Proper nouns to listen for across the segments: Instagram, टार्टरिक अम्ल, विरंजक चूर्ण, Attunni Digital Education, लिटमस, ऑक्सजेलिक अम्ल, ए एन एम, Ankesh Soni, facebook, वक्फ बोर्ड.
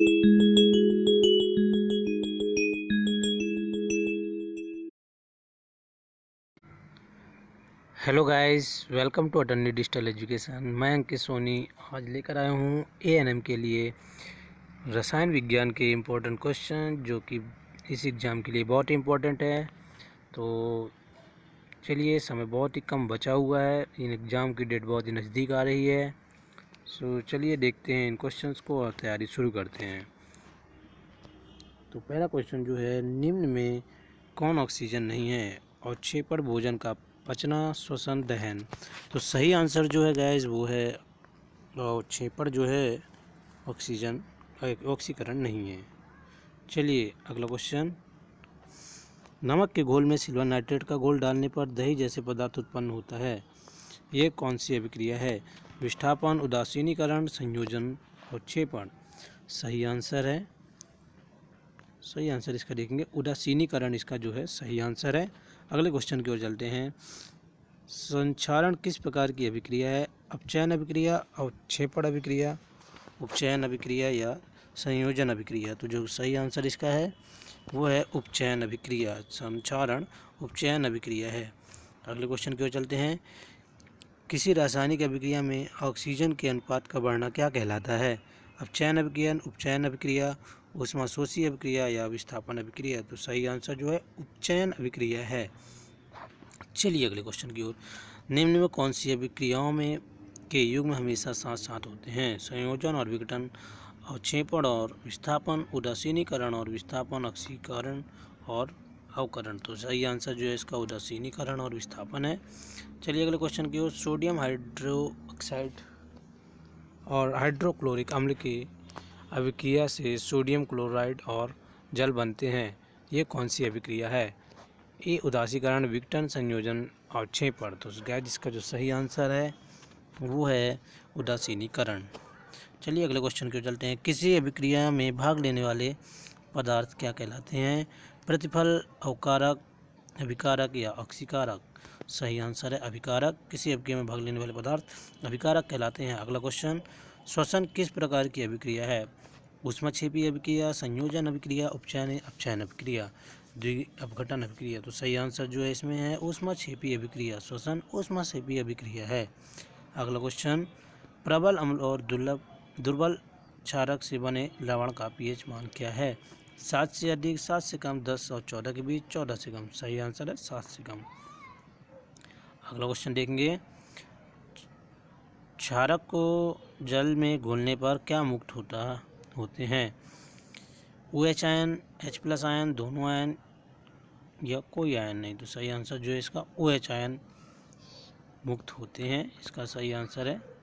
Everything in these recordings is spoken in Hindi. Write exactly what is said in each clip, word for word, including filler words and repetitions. Hello guys, welcome to अटन्नी digital education. मैं अंकेश सोनी आज लेकर आया हूँ ए एन एम के लिए रसायन विज्ञान के इम्पोर्टेंट क्वेश्चन, जो कि इस एग्ज़ाम के लिए बहुत इम्पोर्टेंट है। तो चलिए, समय बहुत ही कम बचा हुआ है, इन एग्ज़ाम की डेट बहुत ही नज़दीक आ रही है। सो चलिए देखते हैं इन क्वेश्चंस को और तैयारी शुरू करते हैं। तो पहला क्वेश्चन जो है, निम्न में कौन ऑक्सीजन नहीं है और छः पर भोजन का पचना, श्वसन, दहन। तो सही आंसर जो है गाइस वो है और छः पर जो है ऑक्सीजन ऑक्सीकरण नहीं है। चलिए अगला क्वेश्चन, नमक के घोल में सिल्वर नाइट्रेट का घोल डालने पर दही जैसे पदार्थ उत्पन्न होता है, ये कौन सी अभिक्रिया है? विस्थापन, उदासीनीकरण, संयोजन और क्षेपण। सही आंसर है सही आंसर इसका देखेंगे उदासीनीकरण, इसका जो है सही आंसर है। अगले क्वेश्चन की ओर चलते हैं। संक्षारण किस प्रकार की अभिक्रिया है? अपचयन अभिक्रिया, अवक्षेपण अभिक्रिया, उपचयन अभिक्रिया या संयोजन अभिक्रिया। तो जो सही आंसर इसका है वो है उपचयन अभिक्रिया। संक्षारण उपचयन अभिक्रिया है। अगले क्वेश्चन की ओर चलते हैं। किसी रासायनिक अभिक्रिया में ऑक्सीजन के अनुपात का बढ़ना क्या कहलाता है? अपचयन अभिक्रिया, उपचयन अभिक्रिया, ऊष्माशोषी अभिक्रिया या विस्थापन अभिक्रिया। तो सही आंसर जो है उपचयन अभिक्रिया है। चलिए अगले क्वेश्चन की ओर। निम्न में कौन सी अभिक्रियाओं में के युग्म हमेशा साथ साथ होते हैं? संयोजन और विघटन, अवक्षेपण और विस्थापन, उदासीनीकरण और विस्थापन, ऑक्सीकरण और अवकरण। तो सही आंसर जो है इसका उदासीनीकरण और विस्थापन है। चलिए अगले क्वेश्चन की ओर। सोडियम हाइड्रोक्साइड और हाइड्रोक्लोरिक अम्ल के अभिक्रिया से सोडियम क्लोराइड और जल बनते हैं, ये कौन सी अभिक्रिया है? ये उदासीकरण, विघटन, संयोजन और क्षेपण। तो गैस इसका जो सही आंसर है वो है उदासीनीकरण। चलिए अगले क्वेश्चन की ओर चलते हैं। किसी अभिक्रिया में भाग लेने वाले पदार्थ क्या कहलाते हैं? प्रतिफल, अवकारक, अभिकारक या ऑक्सीकारक। सही आंसर है अभिकारक। किसी अभिक्रिया में भाग लेने वाले पदार्थ अभिकारक कहलाते हैं। अगला क्वेश्चन, श्वसन किस प्रकार की अभिक्रिया है? ऊष्माक्षेपी अभिक्रिया, संयोजन अभिक्रिया, उपचयन अपचयन अभिक्रिया, अपघटन अभिक्रिया। तो सही आंसर जो है इसमें है ऊष्माक्षेपी अभिक्रिया। श्वसन ऊष्माक्षेपी अभिक्रिया है। अगला क्वेश्चन, प्रबल अम्ल और दुर्लभ दुर्बल क्षारक से बने लवण का पी एच मान क्या है? सात से अधिक, सात से कम, दस और चौदह के बीच, चौदह से कम। सही आंसर है सात से कम। अगला क्वेश्चन देखेंगे। क्षारक को जल में घोलने पर क्या मुक्त होता होते हैं? O H ion, H plus ion, दोनों आयन या कोई आयन नहीं। तो सही आंसर जो है इसका ओ एच आयन मुक्त होते हैं, इसका सही आंसर है।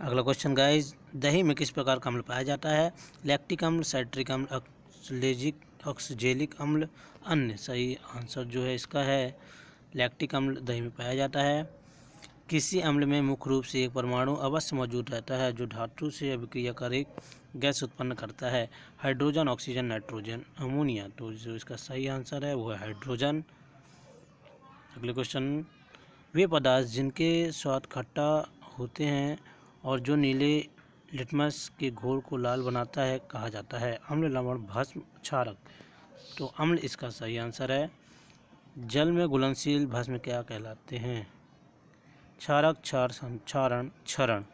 अगला क्वेश्चन गाइस, दही में किस प्रकार का अम्ल पाया जाता है? लैक्टिक अम्ल, साइट्रिक अम्ल, ऑक्सलेजिक ऑक्सजेलिक अम्ल, अन्य। सही आंसर जो है इसका है लैक्टिक अम्ल दही में पाया जाता है। किसी अम्ल में मुख्य रूप से एक परमाणु अवश्य मौजूद रहता है जो धातु से अभिक्रिया कर एक गैस उत्पन्न करता है। Hydrogen, oxygen, nitrogen, ammonia. तो जो इसका सही आंसर है वो है हाइड्रोजन। अगले क्वेश्चन, वे पदार्थ जिनके स्वाद खट्टा होते हैं और जो नीले लिटमस के घोल को लाल बनाता है कहा जाता है? अम्ल, लवण, भस्म, क्षारक। तो अम्ल इसका सही आंसर है। जल में घुलनशील भस्म क्या कहलाते हैं? क्षारक, क्षार, संक्षारण, क्षरण।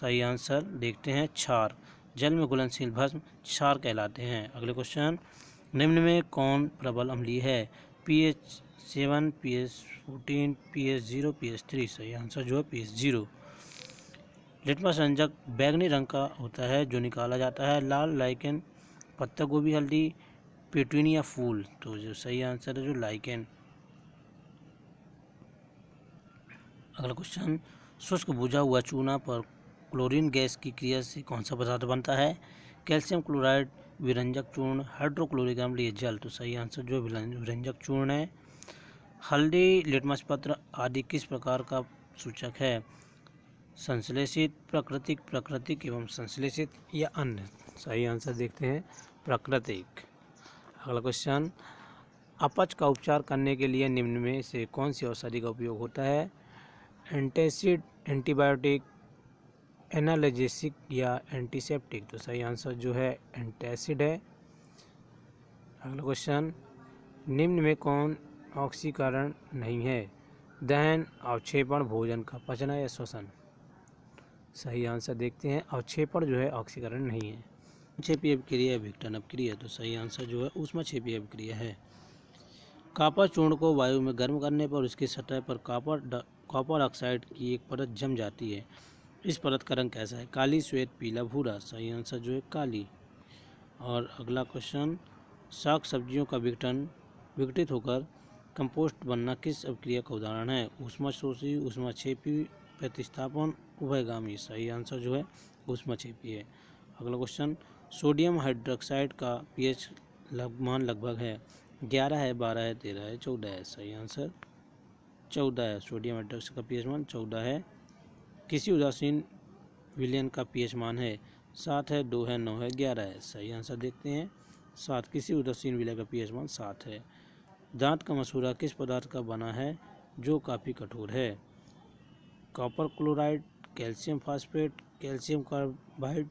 सही आंसर देखते हैं क्षार। जल में घुलनशील भस्म क्षार कहलाते हैं। अगले क्वेश्चन, निम्न में कौन प्रबल अम्लीय है? P H seven, P H fourteen, P H zero, P H three. सही आंसर जो है पी एच जीरो। लिटमस संजक बैगनी रंग का होता है जो निकाला जाता है लाल लाइकेन, पत्ता गोभी, हल्दी, पेटूनिया फूल। तो जो सही आंसर है जो लाइकेन। अगला क्वेश्चन, शुष्क बुझा हुआ चूना पर क्लोरीन गैस की क्रिया से कौन सा पदार्थ बनता है? कैल्शियम क्लोराइड, विरंजक चूर्ण, हाइड्रोक्लोरिक अम्ल या जल। तो सही आंसर जो विरंजक चूर्ण है। हल्दी, लिटमस पत्र आदि किस प्रकार का सूचक है? संश्लेषित, प्राकृतिक, प्राकृतिक एवं संश्लेषित या अन्य। सही आंसर देखते हैं प्राकृतिक। अगला क्वेश्चन, अपच का उपचार करने के लिए निम्न में से कौन सी औषधि का उपयोग होता है? एंटेसिड, एंटीबायोटिक, एनाल्जेसिक या एंटीसेप्टिक। तो सही आंसर जो है एंटासिड है। अगला क्वेश्चन, निम्न में कौन ऑक्सीकरण नहीं है? दहन, अवक्षेपण, भोजन का पचना या श्वसन। सही आंसर देखते हैं, अवक्षेपण जो है ऑक्सीकरण नहीं है। क्षेपीय अभिक्रिया विघटन अपक्रिया। तो सही आंसर जो है ऊष्मा क्षेपीय अभिक्रिया है। कॉपर चूर्ण को वायु में गर्म करने पर उसकी सतह पर कॉपर कॉपर ऑक्साइड की एक परत जम जाती है। इस परत का रंग कैसा है? काली, श्वेत, पीला, भूरा। सही आंसर जो है काली। और अगला क्वेश्चन, साग सब्जियों का विघटन विघटित होकर कंपोस्ट बनना किस अभिक्रिया का उदाहरण है? ऊष्मा शोषी, ऊष्मा क्षेपी, प्रतिस्थापन, उभयगामी। सही आंसर जो है ऊष्मा क्षेपी है। अगला क्वेश्चन, सोडियम हाइड्रोक्साइड का पीएच मान लगभग है? ग्यारह है, बारह है, तेरह है, चौदह है। सही आंसर चौदह है। सोडियम हाइड्रोक्साइड का पीएच मान चौदह है। किसी उदासीन विलयन का पीएच मान है? सात है, दो है, नौ है, ग्यारह है। सही आंसर देखते हैं, सात। किसी उदासीन विलय का पीएच मान सात है। दांत का मसूड़ा किस पदार्थ का बना है जो काफ़ी कठोर है? Copper chloride, calcium phosphate, calcium carbide,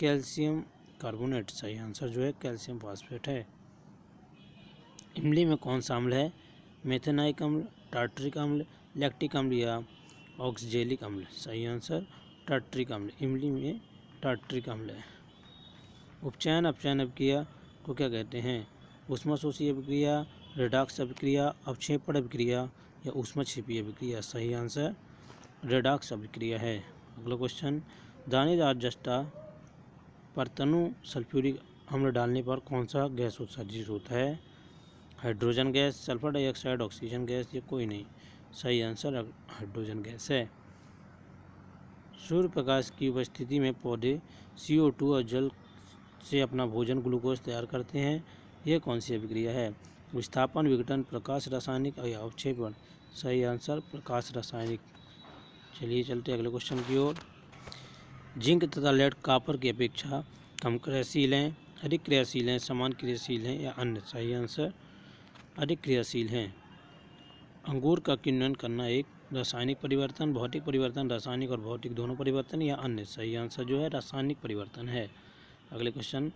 calcium carbonate. सही आंसर जो है कैल्शियम फास्फेट है। इमली में कौन सा अम्ल है? मेथेनाइक अम्ल, टार्टरिक अम्ल, लैक्टिक अम्ल या ऑक्सजेलिक अम्ल। सही आंसर टार्टरिक अम्ल। इमली में टार्टरिक अम्ल है। उपचयन अपचयन अभिक्रिया को क्या कहते हैं? ऊष्माशोषी अभिक्रिया, रेडॉक्स अभिक्रिया, अवक्षेपण अभिक्रिया या ऊष्माक्षेपीय अभिक्रिया। सही आंसर रेडॉक्स अभिक्रिया है। अगला क्वेश्चन, दानेदार जस्ता पर तनु सल्फ्यूरिक अम्ल डालने पर कौन सा गैस उत्सर्जित होता है? Hydrogen gas, sulphur dioxide, oxygen gas या कोई नहीं। सही आंसर हाइड्रोजन गैस है। सूर्य प्रकाश की उपस्थिति में पौधे सी ओ टू और जल से अपना भोजन ग्लूकोज तैयार करते हैं। यह कौन सी अभिक्रिया है? विस्थापन, विघटन, प्रकाश रासायनिक या अवक्षेपण। सही आंसर प्रकाश रासायनिक। चलिए चलते अगले क्वेश्चन की ओर। जिंक तथा लेड कॉपर की अपेक्षा कम क्रियाशील हैं, अधिक क्रियाशील हैं, समान क्रियाशील हैं या अन्य। सही आंसर अधिक क्रियाशील हैं। अंगूर का किण्वन करना एक रासायनिक परिवर्तन, भौतिक परिवर्तन, रासायनिक और भौतिक दोनों परिवर्तन या अन्य। सही आंसर जो है रासायनिक परिवर्तन है। अगले क्वेश्चन,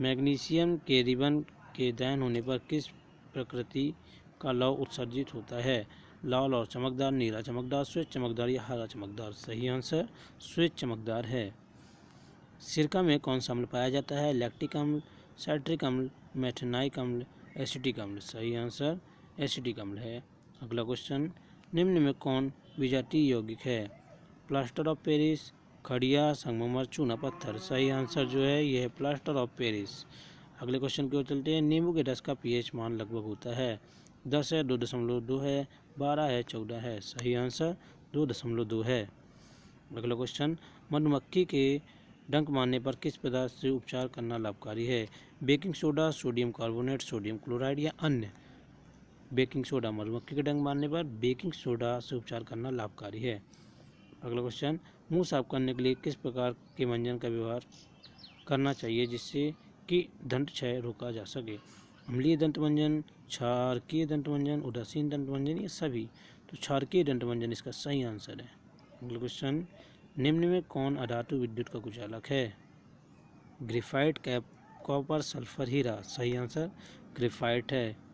मैग्नीशियम के रिबन के दहन होने पर किस प्रकृति का लौ उत्सर्जित होता है? लाल और चमकदार, नीला चमकदार, श्वेत चमकदार या हरा चमकदार। सही आंसर श्वेत चमकदार है। सिरका में कौन सा अम्ल पाया जाता है? लैक्टिक अम्ल, साइट्रिक अम्ल, मेथेनाइक अम्ल, एसिटिक अम्ल। सही आंसर एसिटिक अम्ल है। अगला क्वेश्चन, निम्न में कौन विजातीय यौगिक है? प्लास्टर ऑफ पेरिस, खड़िया, संगमरमर, चूना पत्थर। सही आंसर जो है यह है प्लास्टर ऑफ पेरिस। अगले क्वेश्चन की ओर चलते हैं। नींबू के रस का पीएच मान लगभग होता है? दस है, दो दशमलव दो है, बारह है, चौदह है। सही आंसर दो दशमलव दो है। अगला क्वेश्चन, मधुमक्खी के डंक मारने पर किस पदार्थ से उपचार करना लाभकारी है? Baking soda, sodium carbonate, sodium chloride या अन्य। Baking soda. मधुमक्खी के डंक मारने पर बेकिंग सोडा से उपचार करना लाभकारी है। अगला क्वेश्चन, मुंह साफ करने के लिए किस प्रकार के मंजन का व्यवहार करना चाहिए जिससे कि दंत क्षय रोका जा सके? अम्लीय दंत मंजन, क्षारकीय दंत मंजन, उदासीन दंत मंजन या सभी। तो क्षारकीय दंत मंजन इसका सही आंसर है। अगला क्वेश्चन, निम्न में कौन अधातु विद्युत का कुचालक है? ग्रेफाइट, कैप, कॉपर, सल्फर, हीरा। सही आंसर ग्रेफाइट है।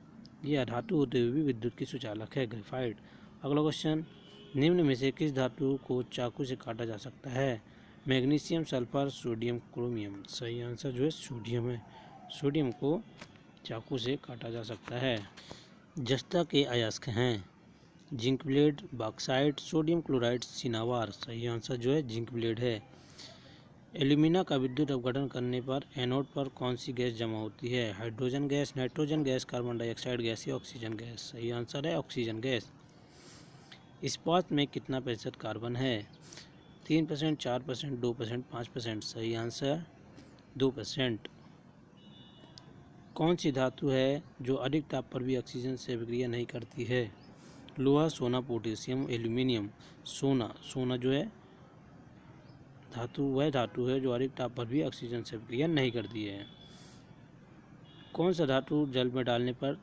ये अधातु होते हुए भी विद्युत की सुचालक है, ग्रेफाइट। अगला क्वेश्चन, निम्न में से किस धातु को चाकू से काटा जा सकता है? Magnesium, sulphur, sodium, chromium. सही आंसर जो है सोडियम है। सोडियम को चाकू से काटा जा सकता है। जस्ता के अयस्क हैं? Zinc blende, bauxite, sodium chloride, cinnabar. सही आंसर जो है जिंक ब्लेड है। एल्यूमिना का विद्युत अपघटन करने पर एनोड पर कौन सी गैस जमा होती है? Hydrogen gas, nitrogen gas, carbon dioxide gas या ऑक्सीजन गैस। सही आंसर है ऑक्सीजन गैस। इस्पात में कितना प्रतिशत कार्बन है? तीन परसेंट, चार परसेंट, दो परसेंट, पाँच परसेंट। सही आंसर दो परसेंट। कौन सी धातु है जो अधिक ताप पर भी ऑक्सीजन से अभिक्रिया नहीं करती है? लोहा, सोना, पोटेशियम, एल्यूमिनियम। सोना। सोना जो है धातु वह धातु है जो अधिक ताप पर भी ऑक्सीजन से अभिक्रिया नहीं करती है। कौन सा धातु जल में डालने पर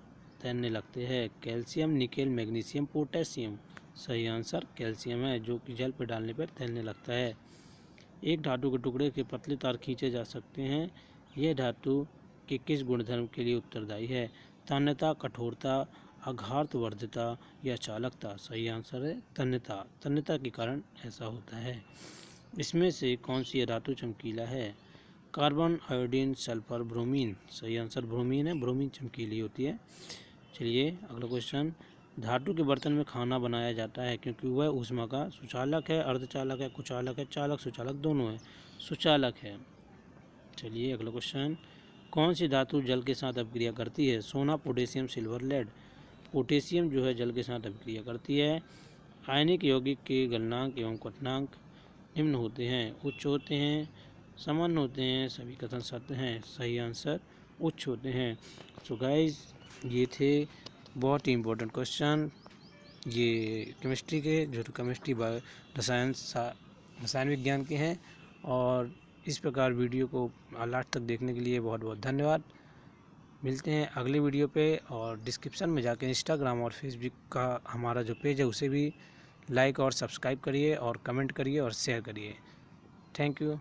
तैरने लगते हैं? Calcium, nickel, magnesium, potassium. सही आंसर कैल्शियम है जो कि जल पर डालने पर तैरने लगता है। एक धातु के टुकड़े के पतले तार खींचे जा सकते हैं। यह धातु के किस गुणधर्म के लिए उत्तरदायी है? तन्यता, कठोरता, आघातवर्धता या चालकता? सही आंसर है तन्यता। तन्यता के कारण ऐसा होता है। इसमें से कौन सी धातु चमकीला है? Carbon, iodine, sulphur, bromine. सही आंसर ब्रोमीन है। ब्रोमीन चमकीली होती है। चलिए अगला क्वेश्चन। धातु के बर्तन में खाना बनाया जाता है क्योंकि वह ऊष्मा का सुचालक है, अर्धचालक है, कुचालक है, चालक सुचालक दोनों है, सुचालक है। चलिए अगला क्वेश्चन। कौन सी धातु जल के साथ अपक्रिया करती है? सोना, पोटेशियम, सिल्वर, लेड। पोटेशियम जो है जल के साथ अपक्रिया करती है। आयनिक यौगिक के गलनांक एवं क्वथनांक निम्न होते हैं, उच्च होते हैं, समान होते हैं, सभी कथन सत्य हैं। सही आंसर उच्च होते हैं। सो गाइज ये थे बहुत ही इम्पोर्टेंट क्वेश्चन ये केमिस्ट्री के, जो तो केमिस्ट्री रसायन रसायन विज्ञान के हैं। और इस प्रकार वीडियो को लास्ट तक देखने के लिए बहुत बहुत धन्यवाद। मिलते हैं अगले वीडियो पे। और डिस्क्रिप्शन में जाके इंस्टाग्राम और फेसबुक का हमारा जो पेज है उसे भी लाइक और सब्सक्राइब करिए और कमेंट करिए और शेयर करिए। Thank you.